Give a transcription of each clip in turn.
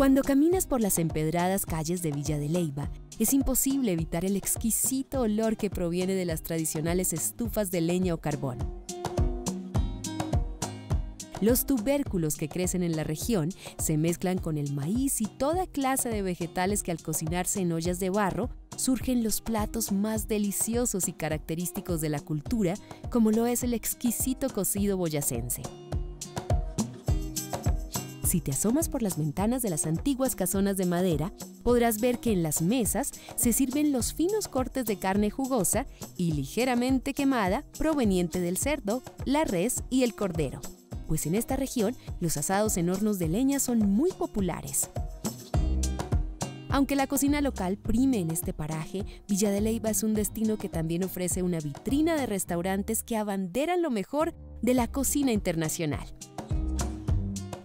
Cuando caminas por las empedradas calles de Villa de Leyva, es imposible evitar el exquisito olor que proviene de las tradicionales estufas de leña o carbón. Los tubérculos que crecen en la región se mezclan con el maíz y toda clase de vegetales que al cocinarse en ollas de barro, surgen los platos más deliciosos y característicos de la cultura, como lo es el exquisito cocido boyacense. Si te asomas por las ventanas de las antiguas casonas de madera, podrás ver que en las mesas se sirven los finos cortes de carne jugosa y ligeramente quemada proveniente del cerdo, la res y el cordero, pues en esta región los asados en hornos de leña son muy populares. Aunque la cocina local prime en este paraje, Villa de Leyva es un destino que también ofrece una vitrina de restaurantes que abanderan lo mejor de la cocina internacional.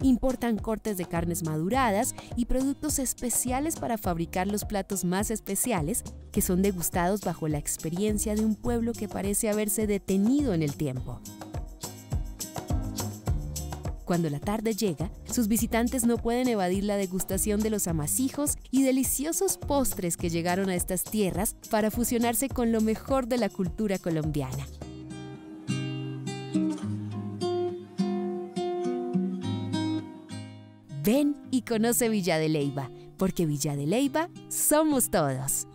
Importan cortes de carnes maduradas y productos especiales para fabricar los platos más especiales, que son degustados bajo la experiencia de un pueblo que parece haberse detenido en el tiempo. Cuando la tarde llega, sus visitantes no pueden evadir la degustación de los amasijos y deliciosos postres que llegaron a estas tierras para fusionarse con lo mejor de la cultura colombiana. Ven y conoce Villa de Leyva, porque Villa de Leyva somos todos.